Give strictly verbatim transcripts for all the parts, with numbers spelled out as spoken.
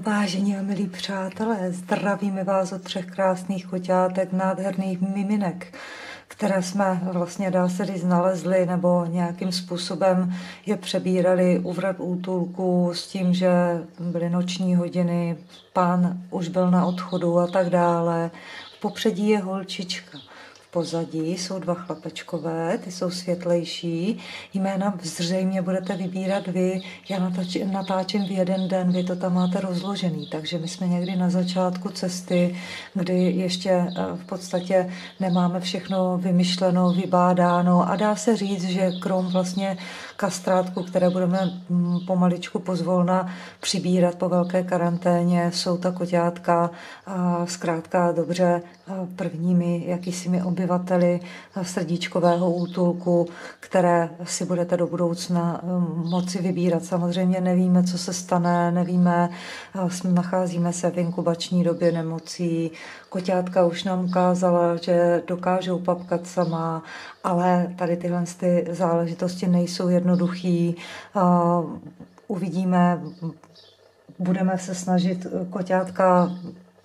Vážení a milí přátelé, zdravíme vás od třech krásných koťátek, nádherných miminek, které jsme vlastně dá se říct nalezli nebo nějakým způsobem je přebírali u vrat útulku s tím, že byly noční hodiny, pán už byl na odchodu a tak dále. V popředí je holčička. Pozadí jsou dva chlapečkové, ty jsou světlejší. Jména zřejmě budete vybírat vy. Já natáčím v jeden den, vy to tam máte rozložený. Takže my jsme někdy na začátku cesty, kdy ještě v podstatě nemáme všechno vymyšleno, vybádáno. A dá se říct, že krom vlastně kastrátku, které budeme pomaličku pozvolna přibírat po velké karanténě, jsou ta koťátka a zkrátka dobře prvními jakýsimi obyvateli. obyvateli srdíčkového útulku, které si budete do budoucna moci vybírat. Samozřejmě nevíme, co se stane, nevíme, nacházíme se v inkubační době nemocí. Koťátka už nám ukázala, že dokážou papkat sama, ale tady tyhle ty záležitosti nejsou jednoduchý. Uvidíme, budeme se snažit koťátka,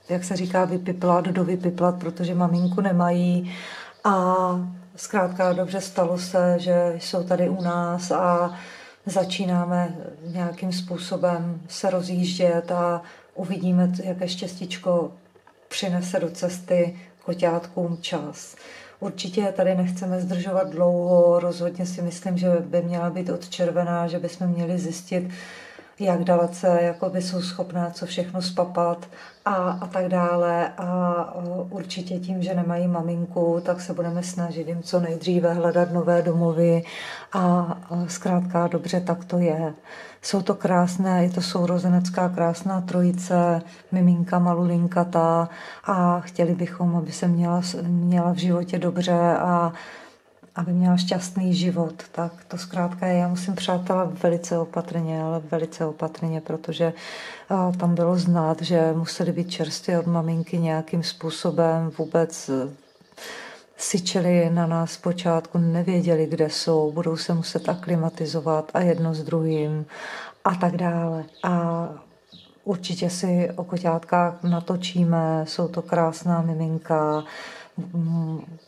jak se říká, vypiplat, dovypiplat, protože maminku nemají. A zkrátka dobře, stalo se, že jsou tady u nás a začínáme nějakým způsobem se rozjíždět a uvidíme, jaké štěstíčko přinese do cesty koťátkům čas. Určitě tady nechceme zdržovat dlouho, rozhodně si myslím, že by měla být odčervená, že bychom měli zjistit, jak dalece jakoby jsou schopná co všechno spapat a, a tak dále. A určitě tím, že nemají maminku, tak se budeme snažit jim co nejdříve hledat nové domovy a zkrátka dobře, tak to je. Jsou to krásné, je to sourozenecká krásná trojice, miminka, malulinkata a chtěli bychom, aby se měla, měla v životě dobře a aby měla šťastný život, tak to zkrátka je. Já musím, přátelé, velice opatrně, ale velice opatrně, protože tam bylo znát, že museli být čerstvě od maminky nějakým způsobem, vůbec syčeli na nás zpočátku, nevěděli, kde jsou, budou se muset aklimatizovat a jedno s druhým a tak dále. A určitě si o koťátkách natočíme, jsou to krásná miminka,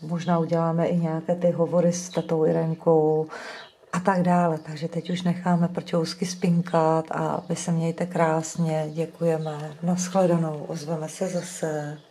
možná uděláme i nějaké ty hovory s tatou Irenkou a tak dále. Takže teď už necháme prťousky spinkat a vy se mějte krásně, děkujeme, nashledanou, ozveme se zase.